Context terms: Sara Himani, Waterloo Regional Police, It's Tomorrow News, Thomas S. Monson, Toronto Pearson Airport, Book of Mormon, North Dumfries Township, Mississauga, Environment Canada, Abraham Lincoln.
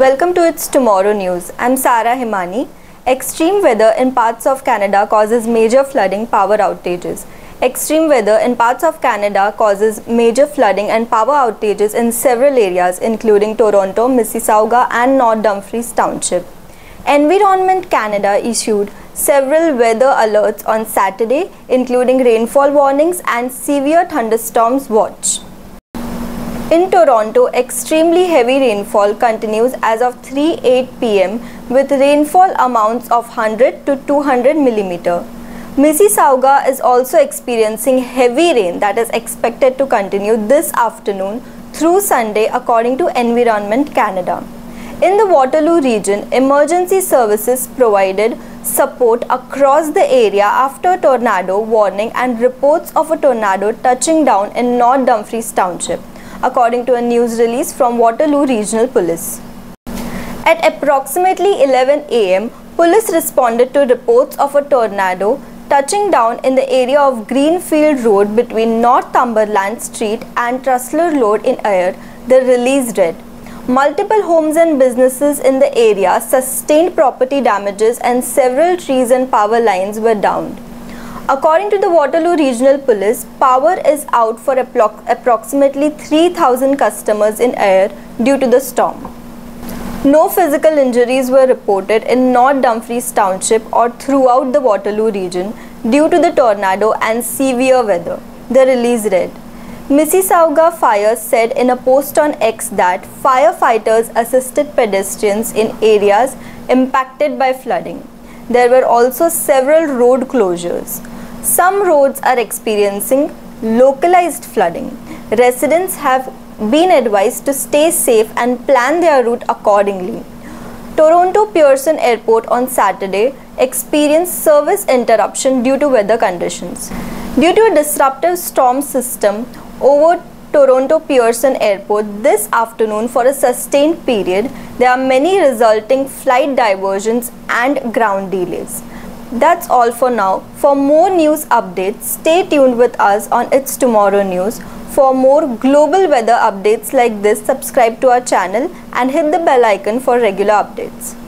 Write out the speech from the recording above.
Welcome to It's Tomorrow News. I'm Sara Himani. Extreme weather in parts of Canada causes major flooding, power outages. Extreme weather in parts of Canada causes major flooding and power outages in several areas, including Toronto, Mississauga and North Dumfries Township. Environment Canada issued several weather alerts on Saturday, including rainfall warnings and severe thunderstorms watch. In Toronto, extremely heavy rainfall continues as of 3:08 p.m. with rainfall amounts of 100 to 200 mm. Mississauga is also experiencing heavy rain that is expected to continue this afternoon through Sunday, according to Environment Canada. In the Waterloo region, emergency services provided support across the area after tornado warning and reports of a tornado touching down in North Dumfries Township, according to a news release from Waterloo Regional Police. At approximately 11 a.m., police responded to reports of a tornado touching down in the area of Greenfield Road between Northumberland Street and Trusler Road in Ayr, the release read. Multiple homes and businesses in the area sustained property damages and several trees and power lines were downed. According to the Waterloo Regional Police, power is out for approximately 3,000 customers in Ayr due to the storm. No physical injuries were reported in North Dumfries Township or throughout the Waterloo region due to the tornado and severe weather, the release read. Mississauga Fire said in a post on X that firefighters assisted pedestrians in areas impacted by flooding. There were also several road closures. Some roads are experiencing localized flooding. Residents have been advised to stay safe and plan their route accordingly. Toronto Pearson Airport on Saturday experienced service interruption due to weather conditions. Due to a disruptive storm system over Toronto Pearson Airport this afternoon for a sustained period, there are many resulting flight diversions and ground delays. That's all for now. For more news updates, stay tuned with us on It's Tomorrow News. For more global weather updates like this, subscribe to our channel and hit the bell icon for regular updates.